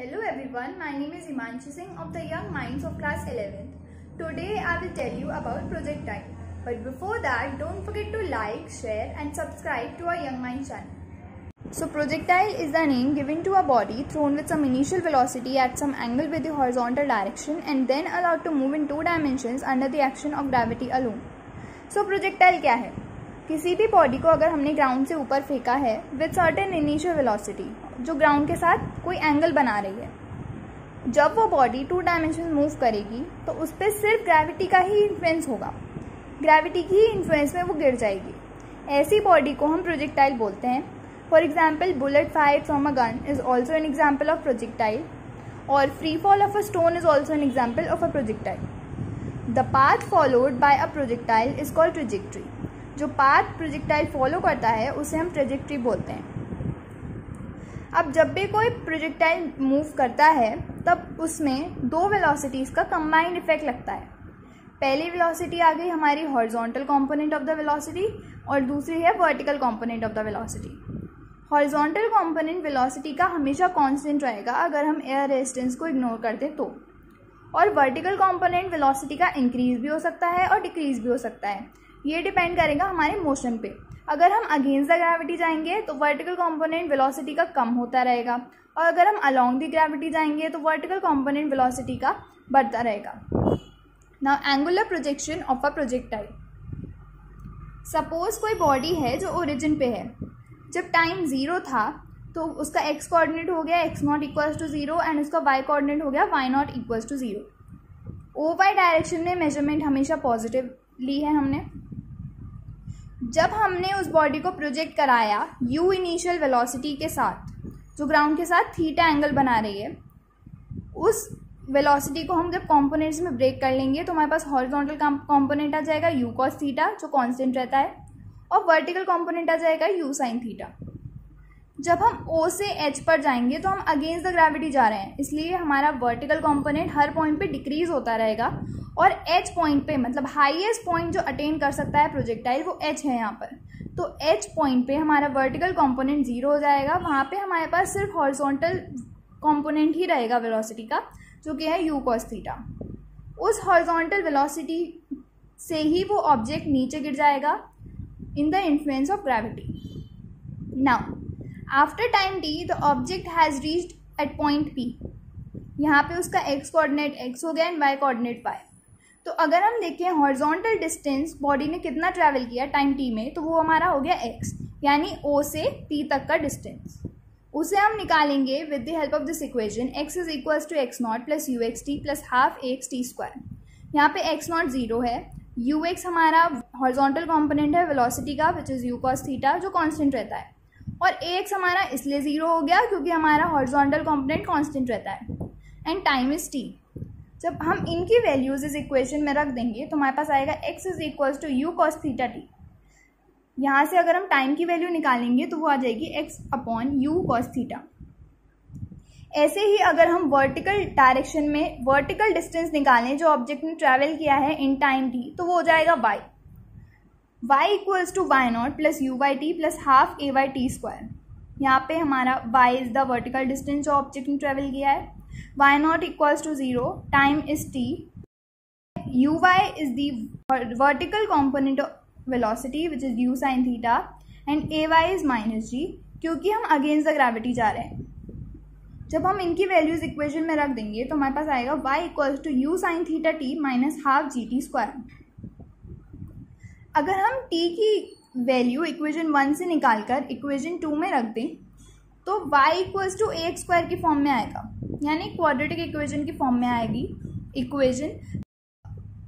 Hello everyone, my name is Himanshy Singh of the Young Minds of Class 11th. Today I will tell you about project time. But before that, don't forget to like, share and subscribe to our Young Minds channel. So projectile is the name given to a body thrown with some initial velocity at some angle with the horizontal direction and then allowed to move in two dimensions under the action of gravity alone. So projectile क्या है? किसी भी body को अगर हमने ground से ऊपर फेंका है विद सर्टेन इनिशियल वेलोसिटी जो ग्राउंड के साथ कोई एंगल बना रही है, जब वो बॉडी टू डायमेंशन मूव करेगी तो उस पर सिर्फ ग्रेविटी का ही इन्फ्लुएंस होगा, ग्रेविटी की इन्फ्लुएंस में वो गिर जाएगी. ऐसी बॉडी को हम प्रोजेक्टाइल बोलते हैं. For example, bullet fire from a gun is also an example of projectile और free fall of a stone is also an example of a projectile. The path followed by a projectile is called trajectory. जो path projectile follow करता है उसे हम trajectory बोलते हैं. अब जब भी कोई प्रोजेक्टाइल मूव करता है तब उसमें दो वेलोसिटीज का कंबाइंड इफेक्ट लगता है. पहली वेलोसिटी आ गई हमारी horizontal component of the velocity और दूसरी है vertical component of the velocity. Horizontal component velocity का हमेशा कांस्टेंट रहेगा अगर हम एयर रेजिस्टेंस को इग्नोर कर दें तो, और वर्टिकल कंपोनेंट वेलोसिटी का इंक्रीज भी हो सकता है और डिक्रीज भी हो सकता है. ये डिपेंड करेगा हमारे मोशन पे. अगर हम अगेंस्ट द ग्रेविटी जाएंगे तो वर्टिकल कंपोनेंट वेलोसिटी का कम होता रहेगा और अगर हम अलोंग द ग्रेविटी जाएंगे तो वर्टिकल कंपोनेंट वेलोसिटी का बढ़ता रहेगा. Now angular projection of a projectile. Suppose कोई बॉडी है जो ओरिजिन पे है. जब टाइम जीरो था तो उसका एक्स कोऑर्डिनेट हो गया x0 = 0 एंड उसका वाई कोऑर्डिनेट हो गया y0 = 0. ओ वाई डायरेक्शन में मेजरमेंट हमेशा पॉजिटिव ली है हमने. जब हमने उस बॉडी को प्रोजेक्ट कराया u इनिशियल वेलोसिटी के साथ जो ग्राउंड के साथ थीटा एंगल बना रही है, उस वेलोसिटी को हम जब कंपोनेंट्स में ब्रेक कर लेंगे तो हमारे पास हॉरिजॉन्टल कंपोनेंट आ जाएगा u cos थीटा जो कांस्टेंट रहता है और वर्टिकल कंपोनेंट आ जाएगा u sin थीटा. जब हम o से h पर जाएंगे तो हम अगेंस्ट द ग्रेविटी जा रहे हैं, इसलिए हमारा वर्टिकल कंपोनेंट हर पॉइंट पे डिक्रीज होता रहेगा और h पॉइंट पे, मतलब हाईएस्ट पॉइंट जो अटेन कर सकता है प्रोजेक्टाइल वो h है यहाँ पर, तो h पॉइंट पे हमारा वर्टिकल कंपोनेंट जीरो हो जाएगा. वहाँ पे हमारे पास सिर्फ हॉरिजॉन्टल कंपोनेंट ही रहेगा वेलोसिटी का जो कि है u cos थीटा. उस हॉरिजॉन्टल वेलोसिटी से ही वो ऑब्जेक्ट नीचे गिर जाएगा in the influence of gravity. Now after time t the object has reached at point p. यहाँ पे उसका x कोऑर्डिनेट x हो गया एंड y कोऑर्डिनेट y. तो अगर हम देखें हॉरिजॉन्टल डिस्टेंस बॉडी ने कितना ट्रैवल किया टाइम टी में, तो वो हमारा हो गया x, यानी o से p तक का डिस्टेंस. उसे हम निकालेंगे with the help of this equation x = x0 + uxt + 12 axt square. यहाँ पे x0 जीरो है, ux हमारा हॉरिजॉन्टल कंपोनेंट है वेलोसिटी का which is u cos theta जो कांस्टेंट रहता है और ax हमारा इसलिए जीरो हो गया क्योंकि हमारा हॉरिजॉन्टल कंपोनेंट कांस्टेंट रहता है एंड टाइम इज t. जब हम इनकी वैल्यूज इस इक्वेशन में रख देंगे तो हमारे पास आएगा x = u cos theta t. यहाँ से अगर हम टाइम की वैल्यू निकालेंगे तो वो आ जाएगी x/u cos थीटा. ऐसे ही अगर हम वर्टिकल डायरेक्शन में वर्टिकल डिस्टेंस निकालें जो ऑब्जेक्ट ने ट्रैवल किया है इन टाइम t, तो वो हो जाएगा y. y = y0 + uy t + 12 ay t square. यहाँ पे हमारा y is the vertical distance जो ऑब्जेक्ट ने ट्रैवल किया है, y0 = 0, time is t, uy is the vertical component of velocity which is u sin theta and ay is minus g क्योंकि हम against the gravity जा रहे हैं. जब हम इनकी वैल्यूज इक्वेशन में रख देंगे तो हमारे पास आएगा y = u sin theta t - ½ g t square. अगर हम t की वैल्यू इक्वेशन 1 से निकालकर इक्वेशन 2 में रख दें तो y = ax square की फॉर्म में आएगा, यानी क्वाड्रेटिक इक्वेशन की फॉर्म में आएगी इक्वेशन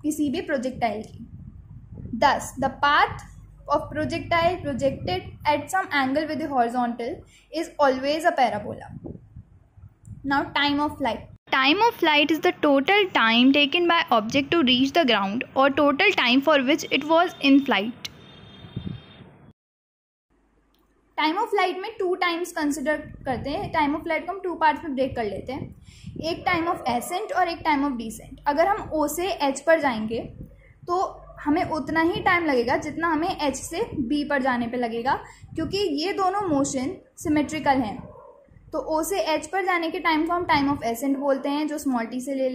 किसी भी प्रोजेक्टाइल की. 10 the path of projectile projected at some angle with horizontal is always a parabola. Now time of flight. Time of flight is the total time taken by object to reach the ground और total time for which it was in flight. Time of flight में 2 times consider करते हैं. Time of flight को हम 2 parts में break कर लेते हैं, एक टाइम ऑफ एसेंट और एक टाइम ऑफ डिसेंट. अगर हम O से H पर जाएंगे तो हमें उतना ही टाइम लगेगा जितना हमें H से B पर जाने पे लगेगा क्योंकि ये दोनों मोशन सिमेट्रिकल हैं. तो ओ से एच पर जाने के टाइम को हम टाइम ऑफ एसेंट बोलते हैं, जो स्मॉल टी से ले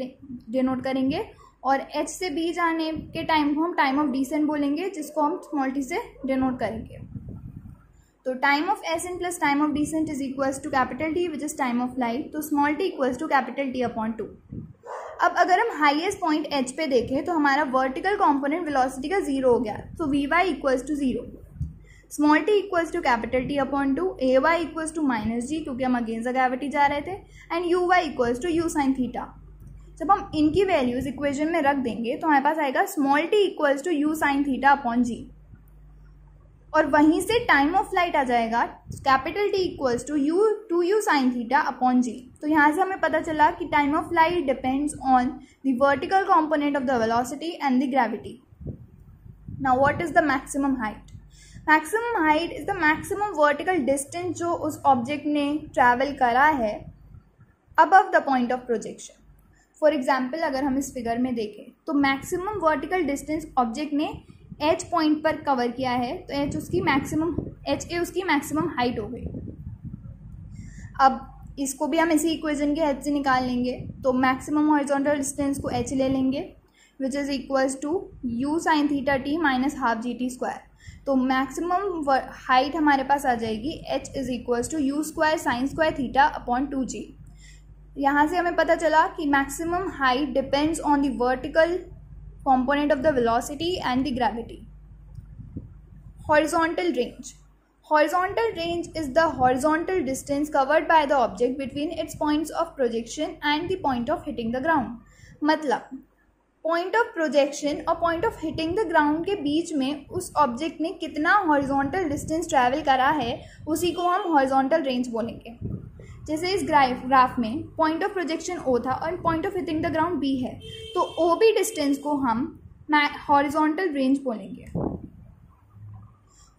डिनोट करेंगे, और एच से बी जाने के टाइम को हम टाइम ऑफ डिसेंट बोलेंगे, जिसको हम स्मॉल टी से डिनोट करेंगे। तो time of ascent plus time of descent is equals to capital T which is time of light, तो small t equals to capital T upon two. अब अगर हम हाईएस्ट पॉइंट एच पे देखें तो हमारा वर्टिकल कॉम्पोनेंट वेलोसिटी का zero हो गया, तो we Y equals to zero, small t equals to capital T upon two, A Y equals to minus जी क्योंकि हम अगेंस्ट द ग्रेविटी जा रहे थे, and you Y equals to you sine theta. जब हम इनकी वैल्यूज इक्वेशन में रख देंगे तो हमारे पास आएगा small t equals to you sine theta upon जी, और वहीं से टाइम ऑफ फ्लाइट आ जाएगा capital T equals to you sine theta upon जी। तो यहाँ से हमें पता चला कि time of flight depends on the vertical component of the velocity and the gravity. Now what is the maximum height? Maximum height is the maximum vertical distance जो उस object ने ट्रैवल करा है above the point of projection. For example अगर हम इस figure में देखें तो मैक्सिमम वर्टिकल डिस्टेंस ऑब्जेक्ट ने एच पॉइंट पर कवर किया है, तो एच ए उसकी मैक्सिमम हाइट हो गई। अब इसको भी हम इसी इक्वेशन के हेल्प से निकाल लेंगे, तो मैक्सिमम हॉरिजॉन्टल डिस्टेंस को एच ले लेंगे which is equals to you sine theta T minus half G T square. तो मैक्सिमम हाइट हमारे पास आ जाएगी h is equals to you square sine square theta upon two जी। यहाँ से हमें पता चला कि maximum height depends on the vertical component of the velocity and the gravity. Horizontal range, horizontal range is the horizontal distance covered by the object between its points of projection and the point of hitting the ground. मतलब point of projection और point of hitting the ground के बीच में उस object ने कितना horizontal distance travel करा है उसी को हम हॉरिजॉन्टल रेंज बोलेंगे। जैसे इस ग्राफ में पॉइंट ऑफ प्रोजेक्शन ओ था और point of hitting the ground B है, तो ओ बी डिस्टेंस को हम हॉरिजॉन्टल रेंज बोलेंगे।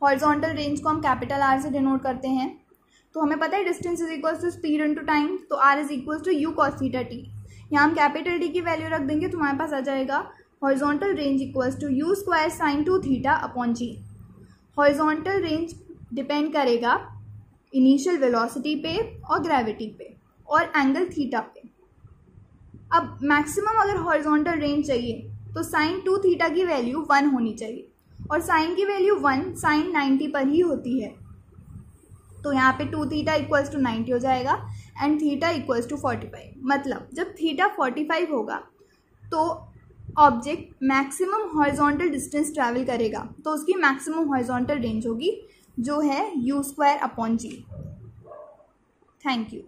हॉरिजॉन्टल रेंज को हम कैपिटल आर से डिनोट करते हैं। तो हमें पता है distance is equals to speed into time, तो R is equals to you cos theta T. यहाँ हम कैपिटल डी की वैल्यू रख देंगे तो हमारे पास आ जाएगा horizontal range equals to you square sine two theta upon ji. Horizontal range depend करेगा इनिशियल वेलोसिटी पे और ग्रेविटी पे और एंगल थीटा पे। अब मैक्सिमम अगर हॉरिजॉन्टल रेंज चाहिए तो साइन टू थीटा की वैल्यू 1 होनी चाहिए, और साइन की वैल्यू 1 साइन 90 पर ही होती है, तो यहाँ पे 2 थीटा इक्वल्स टू 90 हो जाएगा एंड थीटा इक्वल्स टू 45। मतलब जब थीटा 45 होगा तो object maximum horizontal distance travel करेगा, तो उसकी मैक्सिमम हॉरिजॉन्टल रेंज होगी जो है you square upon ji. Thank you.